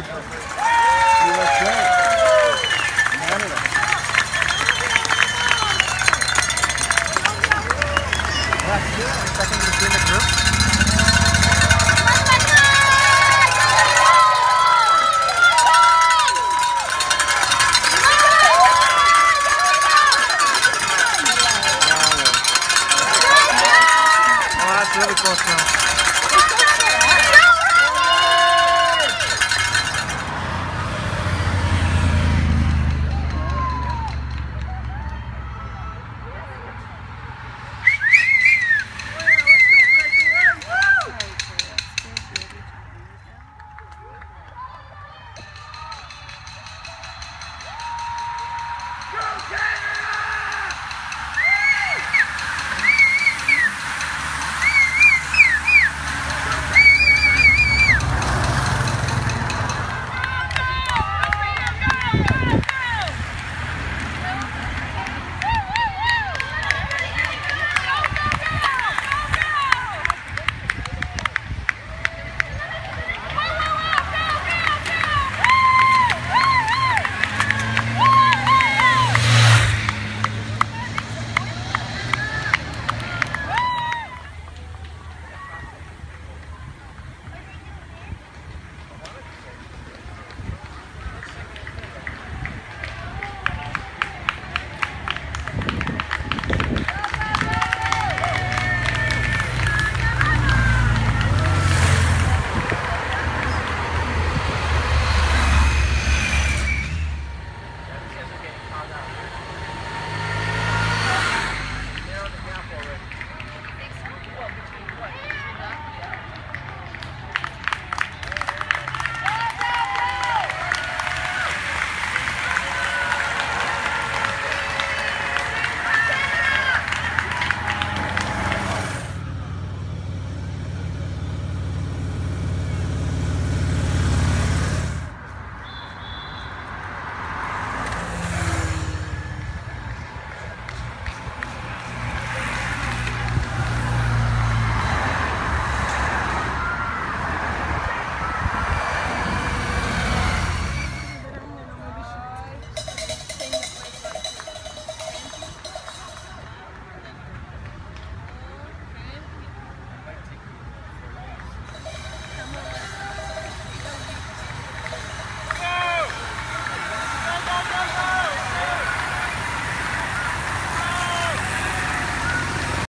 That's really close now.